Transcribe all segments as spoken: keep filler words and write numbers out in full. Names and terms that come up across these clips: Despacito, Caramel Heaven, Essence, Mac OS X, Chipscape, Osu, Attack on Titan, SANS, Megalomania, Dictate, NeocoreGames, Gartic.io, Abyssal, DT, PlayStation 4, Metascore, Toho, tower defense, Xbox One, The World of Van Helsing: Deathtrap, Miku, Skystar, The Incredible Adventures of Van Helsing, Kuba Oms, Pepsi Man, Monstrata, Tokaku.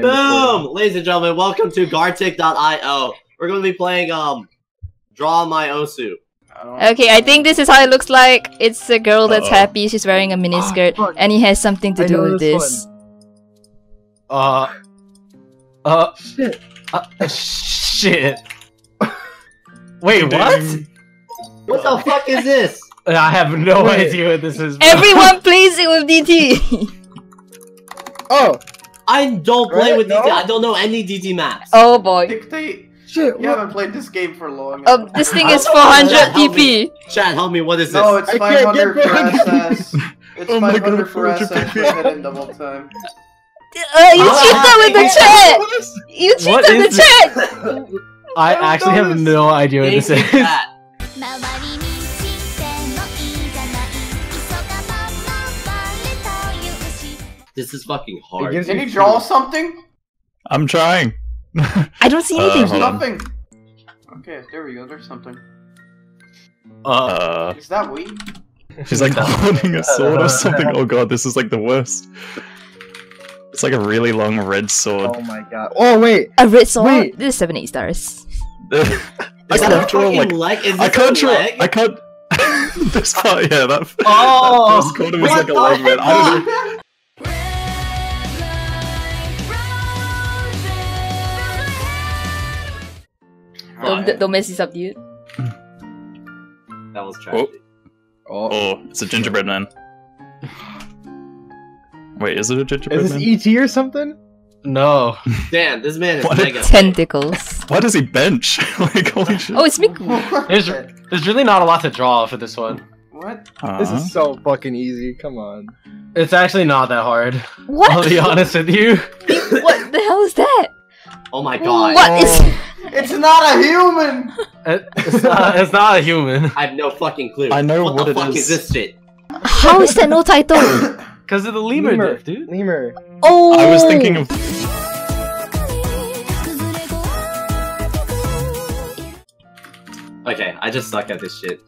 Boom! Ladies and gentlemen, welcome to Gartic dot i o. We're going to be playing, um, Draw My Osu. Okay, I think this is how it looks like. It's a girl that's uh -oh. happy, she's wearing a miniskirt, oh, and it has something to I do with this. One. Uh... Uh... Shit. Uh, shit. Wait, what? What the fuck is this? I have no Wait. idea what this is. Bro. Everyone plays it with D T! Oh! I don't play really? with D T. No? I don't know any D T maps. Oh boy. Dictate. Shit, you haven't played this game for long. Oh, this thing is four hundred P P. Chat, help me. What is this? No, it's five hundred for S S. It's oh five hundred for S S. You hit in double time. Uh, you oh, cheated with the chat. You cheated with the chat. I actually have no idea what this is. This is fucking hard. Can you draw something? I'm trying. I don't see anything. Uh, Nothing. Okay, there we go. There's something. Uh. Is that weed? She's like holding a sword or something. Oh god, this is like the worst. It's like a really long red sword. Oh my god. Oh wait. A red sword. Wait. This is seven eight stars. I can't draw like. Leg? Is I can't draw. Leg? I can't. This part, yeah. That. Oh. This corner was like a long red. I don't know. Don't, don't mess this up, dude. That was tragic. Oh. Oh, it's a gingerbread man. Wait, is it a gingerbread man? Is this E T or something? No. Damn, this man is what mega. Tentacles. Why does he bench? Like, holy shit. Oh, it's Miku. There's, there's really not a lot to draw for this one. What? Uh-huh. This is so fucking easy, come on. It's actually not that hard. What? I'll be honest with you. What the hell is that? Oh my god. What oh. is... It's not a human! It's not, it's not a human. I have no fucking clue. I know what, what the fuck is. is this shit? How is that no title? Because of the lemur, lemur diff, dude. Lemur. Oh! I was thinking of... Okay, I just suck at this shit.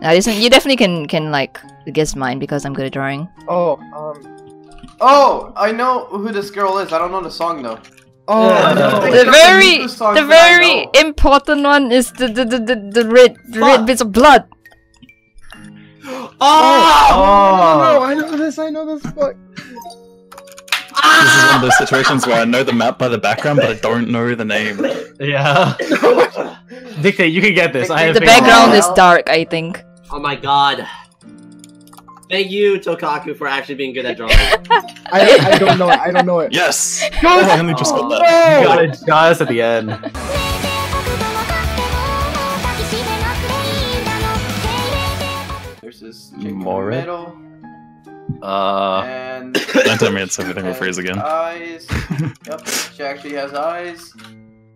Now this one, you definitely can, can like, guess mine because I'm good at drawing. Oh, um... Oh! I know who this girl is. I don't know the song though. Oh, yeah, no. the very, the very important one is the the the the, the red the red bits of blood. Oh! Oh! No, I know this. I know this. Fuck. This is one of those situations where I know the map by the background, but I don't know the name. Yeah. Dictate, you can get this. I the background is dark, I think. Oh my god. Thank you, Tokaku, for actually being good at drawing. I, I don't know it. I don't know it. Yes. No, oh, I only just got that. You got it. Got us at the end. There's this more red. Uh. And don't tell me it's everything will freeze again. Eyes. Yep. She actually has eyes.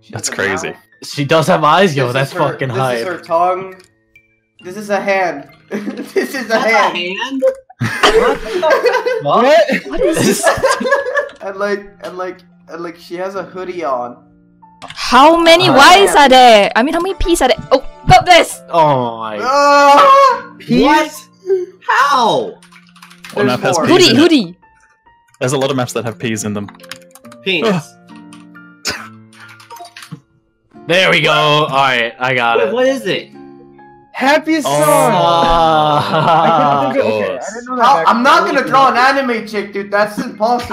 She that's has crazy. Mouth. She does have eyes, yo. This that's her, fucking this hype. This is her tongue. This is a hand. This is a hand. A hand? What? What? What is this? And like, and like, and like, she has a hoodie on. How many uh, Y's are there? I mean, how many P's are there? Oh, stop this! Oh my. Uh, P's? What? How? What map has P's hoodie, in hoodie. It? There's a lot of maps that have P's in them. Penis. There we go. All right, I got Wait, it. What is it? Happiest oh. song! I think, okay, I didn't know that I'm not gonna draw an anime chick, dude. That's impossible.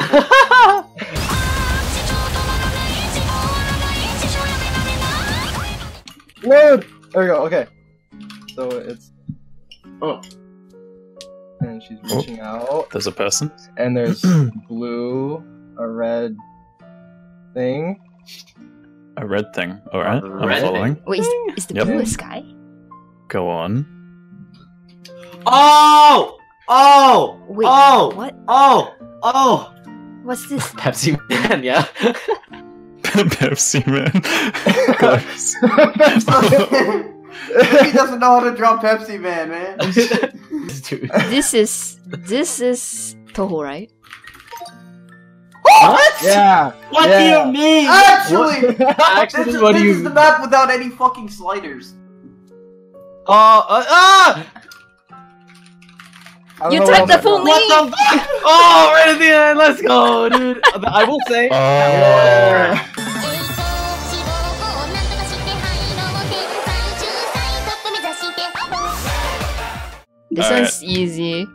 Load! There we go, okay. So it's... Oh. And she's reaching oh. out. There's a person. And there's blue, a red thing. A red thing, alright. I'm following. Thing. Wait, is, is the yep. blue a sky? Go on. Oh! Oh! Wait, oh! What? Oh! Oh! What's this? Pepsi Man, yeah. Pepsi Man. He doesn't know how to draw Pepsi Man, man. This is this is Toho, right? What? Yeah. What yeah. do you mean? Actually, actually this, what this do you... is the map without any fucking sliders. Oh, uh, ah! You typed the full name! What the fuck? Oh, right at the end! Let's go, dude! I will say... Uh... This All one's right. easy.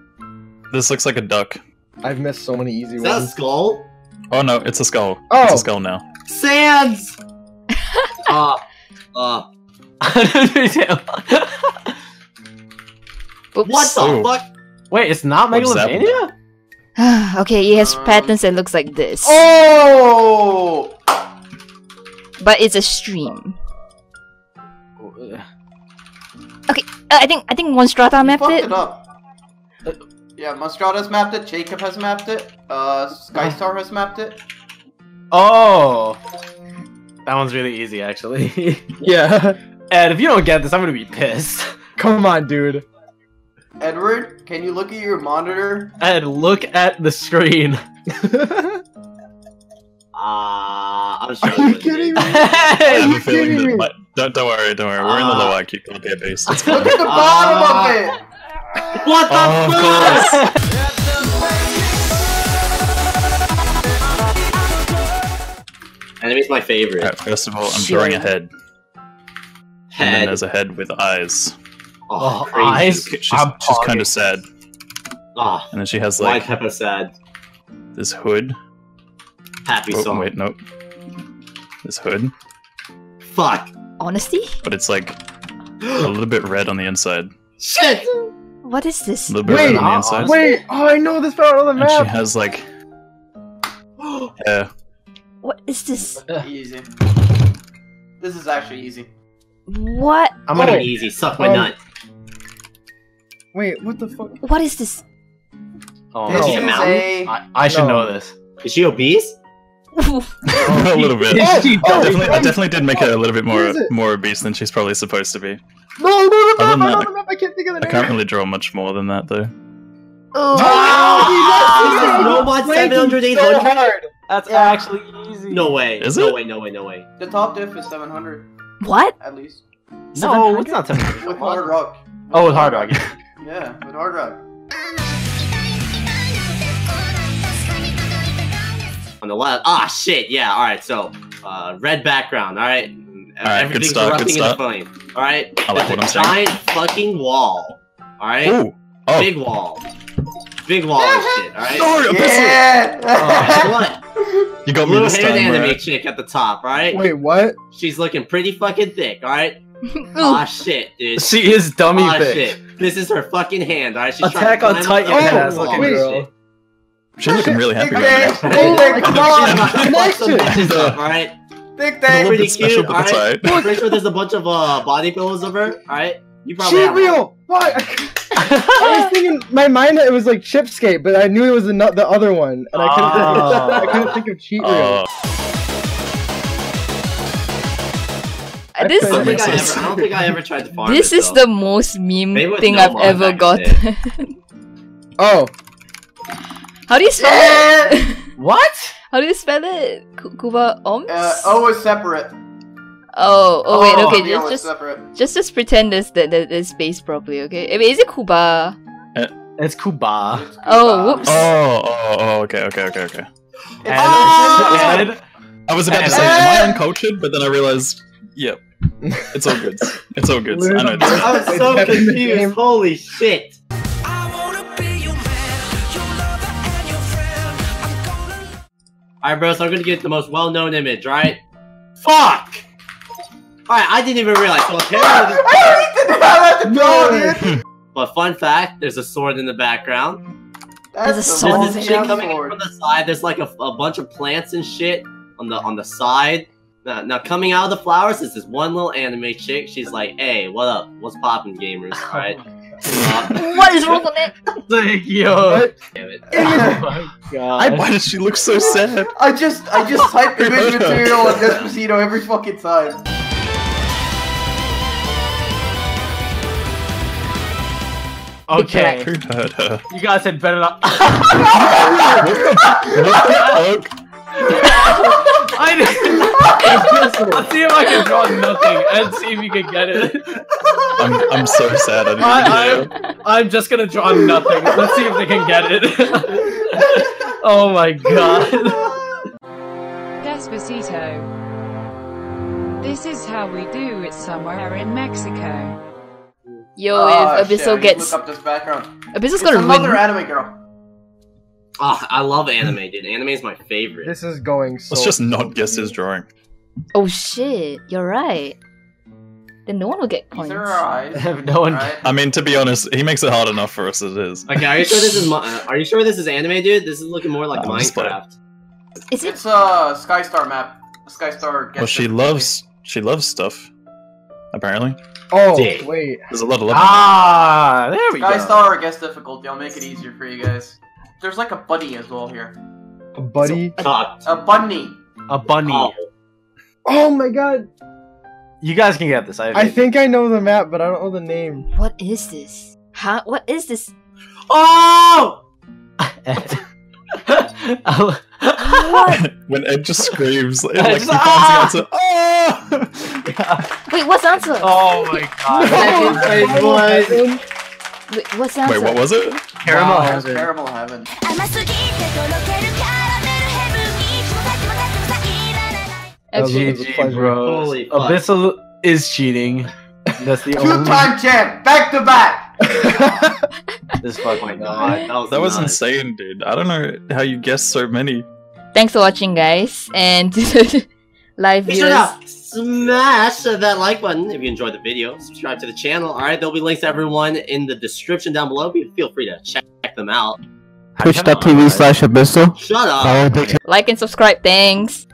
This looks like a duck. I've missed so many easy Is ones. Is that a skull? Oh no, it's a skull. Oh! It's a skull now. SANS! uh, uh. What the Ooh. fuck? Wait, it's not Megalomania? Okay, he has um, patterns that looks like this. Oh! But it's a stream. Okay, uh, I think I think Monstrata mapped it. it up. Uh, yeah, Monstrata's mapped it. Jacob has mapped it. Uh, Skystar has mapped it. Oh, that one's really easy, actually. Yeah. Ed, if you don't get this, I'm gonna be pissed. Come on, dude. Edward, can you look at your monitor? Ed, look at the screen. Ah, uh, I'm sure. Are you kidding me? Hey, are you kidding me? That, don't, don't worry, don't worry. Uh, We're in the low I Q database. It's look at the bottom uh, of it. What the oh, fuck? Enemy's my favorite. All right, first of all, I'm Shit. drawing a head. Head. And then there's a head with eyes. Oh, oh eyes. She's, she's kind of sad. Oh, and then she has like. Why Peppa sad? This hood. Happy oh, song. Wait, no. This hood. Fuck. Honesty? But it's like a little bit red on the inside. Shit! What is this? A little bit wait, red on the inside. Wait, oh, I know this part on the map! And she has like. Yeah. What is this? Easy. This is actually easy. What? I'm gonna be easy. Suck my um, nut. Wait, what the fuck? What is this? Oh, this no. is a mountain. A... I, I should no. know this. Is she obese? A little bit. Yes, she oh, definitely, I definitely did make her a little bit more more obese than she's probably supposed to be. No, no, no, no, no, no, no, no, I can't think of the name. I can't really draw much more than that though. Oh, oh no, no, no, seven hundred, eight hundred. So That's yeah. actually easy. No way. Is no it? way. No way. No way. The top diff is seven hundred. What? At least. No, it's not seven hundred. With hard rock. Oh, with hard rock. Yeah, yeah with hard rock. On the left. Ah, shit. Yeah. All right. So, uh, red background. All right. All right. Everything's erupting in the flame. All right. I like what I'm saying. Giant fucking wall. All right. Ooh. Oh. Big wall. Big wall and shit. All right. Sorry, yeah. All right. What? You got blue haired anime right? chick at the top. All right. Wait, what? She's looking pretty fucking thick. All right. Ah, shit, dude. She is dummy ah, thick. Shit. This is her fucking hand. All right. She's Attack on Titan. Ass looking girl. She's looking really happy right now. Oh my god! She's about to fuck some up, alright? Thick thing! Pretty cute, alright? I'm pretty sure there's a bunch of uh, body pillows of her, alright? You probably She real! Why? I was thinking, my mind, it was like Chipscape, but I knew it was the, the other one. And I couldn't, oh. I couldn't think of Cheat Real. I don't think I ever, I don't think I ever tried to farm This it, is though. the most meme thing no I've ever gotten. Oh. How do you spell yeah. it? What? How do you spell it? K Kuba Oms? Uh, O is separate. Oh, oh wait, okay, oh, just, just, just just pretend this that there's space properly, okay? I mean, is it Kuba? Uh, it's Kuba. It's Kuba. Oh, whoops. Oh, oh, oh, okay, okay, okay, okay. Ed, oh! Ed, I was about Ed. to say, am I uncultured? But then I realized, yep, yeah, it's all good. It's all good. I know. I was so confused. Holy shit. Alright, bro, so I'm gonna get the most well-known image, right? Fuck! Alright, I didn't even realize. So I didn't have to go, dude! But fun fact, there's a sword in the background. That's there's a sword. There's this shit coming out from the side. There's like a, a bunch of plants and shit on the on the side. Now, now coming out of the flowers is this one little anime chick. She's like, hey, what up? What's poppin', gamers? Alright. What is wrong with it? Like, yo. Damn it. Oh my god. I, why does she look so sad? I just I just type image material on Despacito every fucking time. Okay. You guys had better not. What the fuck? I didn't. I'll see if I can draw nothing and see if you can get it. I'm, I'm so sad. I didn't I, I'm, I'm just gonna draw nothing. Let's see if they can get it. Oh my god. Despacito. This is how we do it somewhere in Mexico. Yo, oh, if Abyssal gets. Look up this background. Abyssal's gonna win. Another anime girl. Oh, I love anime, dude. Anime is my favorite. This is going so. Let's just not guess his drawing. Oh shit, you're right. Then no one will get points. Have no one. Right. I mean, to be honest, he makes it hard enough for us as it is. Okay, are you sure this is? Uh, are you sure this is anime, dude? This is looking more like I'm Minecraft. Is it? It's a uh, Skystar map. Skystar. Well, she loves. Movie. She loves stuff. Apparently. Oh Dang. wait. There's a lot of love. Ah, there we Skystar go. Skystar or guess difficulty. I'll make it easier for you guys. There's like a bunny as well here. A buddy? So, a, a bunny. A bunny. Oh. Oh my god! You guys can get this. I, I think I know the map, but I don't know the name. What is this? Huh? What is this? Oh! What? When Ed just screams, Ed like just, ah! the answer. Oh! Wait, what's the answer? Oh my god! No! Wait, what's the answer? Wait, what was it? Caramel wow, Heaven. Caramel Heaven. G G, bro. Holy fuck. Abyssal is cheating. That's the only two-time champ, back to back. This fucking god, that was, that was insane, dude. I don't know how you guessed so many. Thanks for watching, guys, and live viewers. Smash that like button if you enjoyed the video. Subscribe to the channel. All right, there'll be links to everyone in the description down below. Feel free to check them out. Twitch dot T V slash Abyssal. Shut up. Like and subscribe. Thanks.